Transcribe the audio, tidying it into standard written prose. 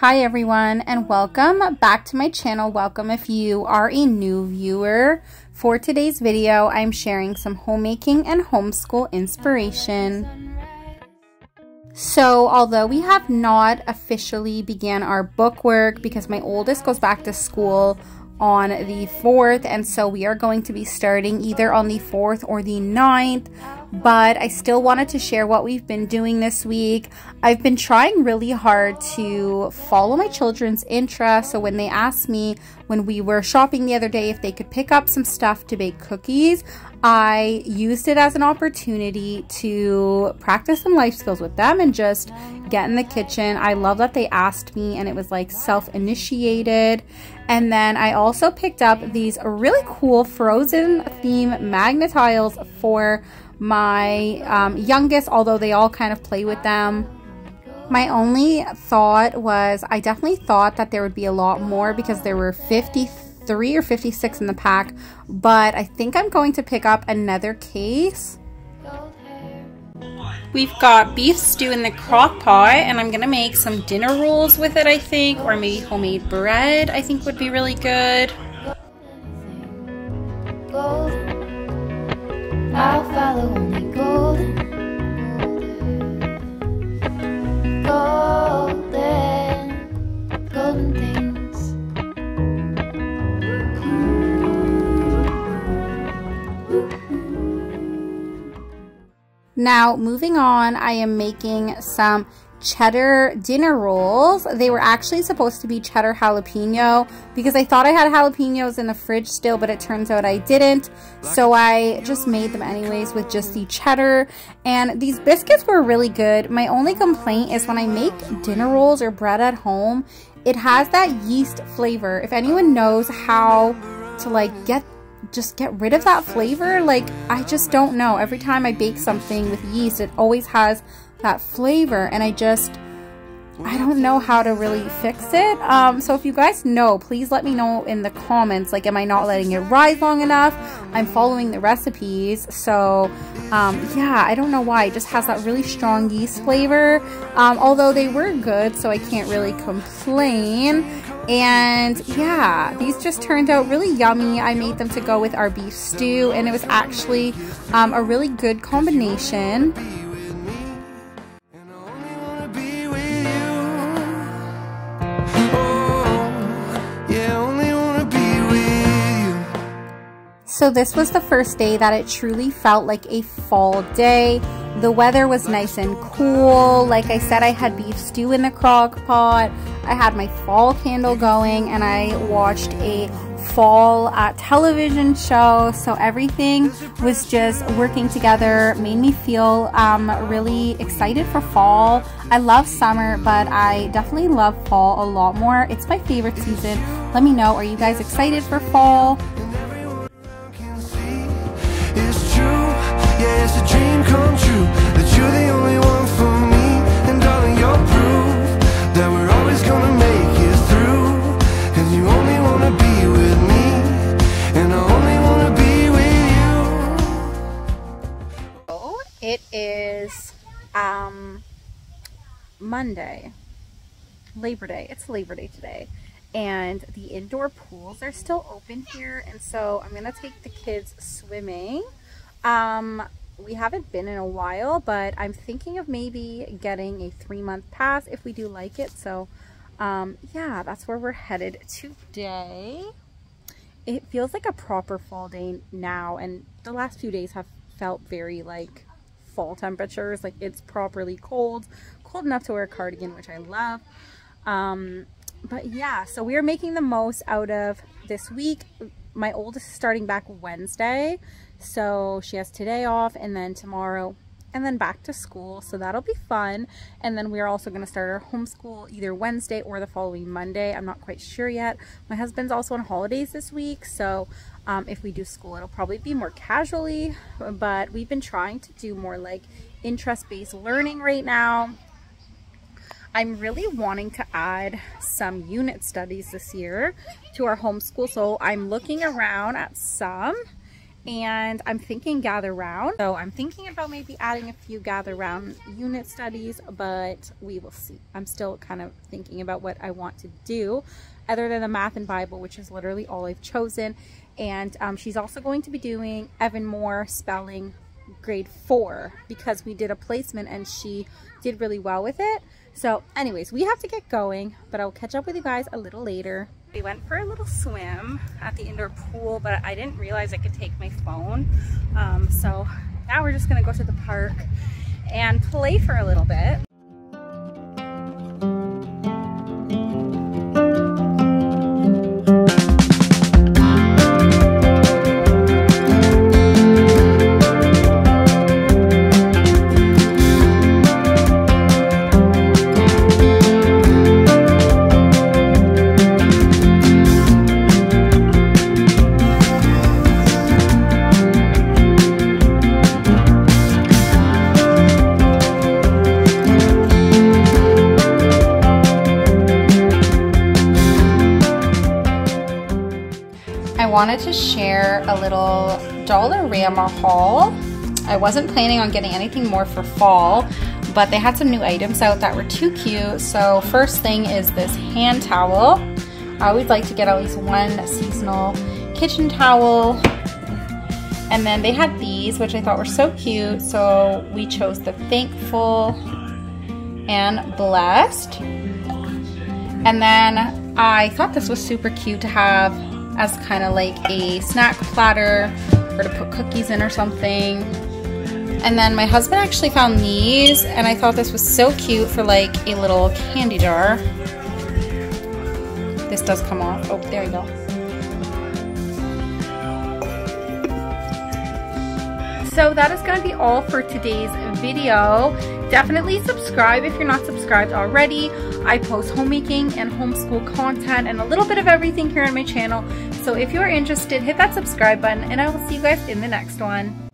Hi everyone, and welcome back to my channel. Welcome if you are a new viewer. For today's video, I'm sharing some homemaking and homeschool inspiration. So although we have not officially began our book work because my oldest goes back to school on the 4th, and so we are going to be starting either on the 4th or the 9th, but I still wanted to share what we've been doing this week. I've been trying really hard to follow my children's interests, so when they asked me when we were shopping the other day if they could pick up some stuff to bake cookies, I used it as an opportunity to practice some life skills with them and just get in the kitchen. I love that they asked me and it was like self-initiated. And then I also picked up these really cool Frozen theme magnet tiles for my youngest, although they all kind of play with them. My only thought was I definitely thought that there would be a lot more because there were 53 or 56 in the pack, but I think I'm going to pick up another case. We've got beef stew in the crock pot, and I'm gonna make some dinner rolls with it, I think, or maybe homemade bread, I think would be really good. I'll follow only golden, golden, golden things. Now, moving on, I am making some cheddar dinner rolls. They were actually supposed to be cheddar jalapeno because I thought I had jalapenos in the fridge still, but it turns out I didn't, so I just made them anyways with just the cheddar. And these biscuits were really good. My only complaint is when I make dinner rolls or bread at home, it has that yeast flavor. If anyone knows how to like get rid of that flavor, like I just don't know. Every time I bake something with yeast, it always has that flavor, and I don't know how to really fix it. So if you guys know, please let me know in the comments, like, am I not letting it rise long enough? I'm following the recipes, so yeah, I don't know why it just has that really strong yeast flavor. Although they were good, so I can't really complain. And yeah, these just turned out really yummy. I made them to go with our beef stew, and it was actually a really good combination. So this was the first day that it truly felt like a fall day. The weather was nice and cool. Like I said, I had beef stew in the crock pot. I had my fall candle going, and I watched a fall television show. So everything was just working together. Made me feel really excited for fall. I love summer, but I definitely love fall a lot more. It's my favorite season. Let me know, are you guys excited for fall? It's a dream come true that you're the only one for me, and darling, you're proof that we're always gonna make it through. And you only wanna be with me, and I only wanna be with you. Oh, it is Monday, Labor Day. It's Labor Day today, and the indoor pools are still open here, and so I'm gonna take the kids swimming. We haven't been in a while, but I'm thinking of maybe getting a 3-month pass if we do like it. So yeah, that's where we're headed today. It feels like a proper fall day now, and the last few days have felt very like fall temperatures. Like it's properly cold, cold enough to wear a cardigan, which I love. But yeah, so we are making the most out of this week. My oldest is starting back Wednesday, so she has today off, and then tomorrow, and then back to school, so that'll be fun. And then we're also going to start our homeschool either Wednesday or the following Monday. I'm not quite sure yet. My husband's also on holidays this week, so if we do school, it'll probably be more casually, but we've been trying to do more like interest-based learning right now. I'm really wanting to add some unit studies this year to our homeschool, so I'm looking around at some. and I'm thinking Gather Round. So I'm thinking about maybe adding a few Gather Round unit studies, but we will see. I'm still kind of thinking about what I want to do other than the math and Bible, which is literally all I've chosen. And she's also going to be doing Evan Moore spelling grade 4 because we did a placement and she did really well with it. So anyways, we have to get going, but I'll catch up with you guys a little later. We went for a little swim at the indoor pool, but I didn't realize I could take my phone. So now we're just gonna go to the park and play for a little bit. I wanted to share a little Dollarama haul. I wasn't planning on getting anything more for fall, but they had some new items out that were too cute. So first thing is this hand towel. I always like to get at least one seasonal kitchen towel. And then they had these, which I thought were so cute. So we chose the Thankful and Blessed. And then I thought this was super cute to have as kind of like a snack platter or to put cookies in or something. And then my husband actually found these and I thought this was so cute for like a little candy jar. This does come off. Oh, there you go. So that is going to be all for today's video. Definitely subscribe if you're not subscribed already. I post homemaking and homeschool content and a little bit of everything here on my channel. So if you're interested, hit that subscribe button and I will see you guys in the next one.